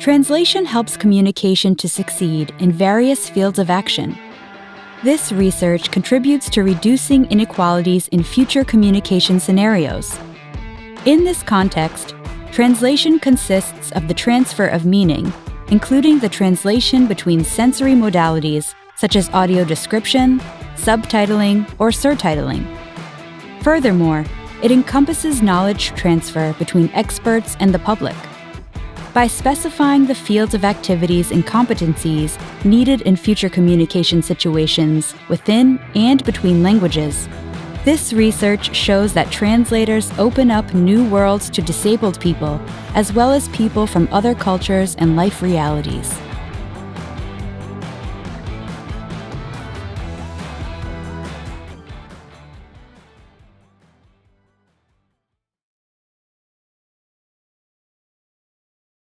Translation helps communication to succeed in various fields of action. This research contributes to reducing inequalities in future communication scenarios. In this context, translation consists of the transfer of meaning, including the translation between sensory modalities such as audio description, subtitling, or surtitling. Furthermore, it encompasses knowledge transfer between experts and the public. By specifying the fields of activities and competencies needed in future communication situations within and between languages, this research shows that translators open up new worlds to disabled people, as well as people from other cultures and life realities.